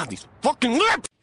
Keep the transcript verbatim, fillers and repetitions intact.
God, these fucking lips!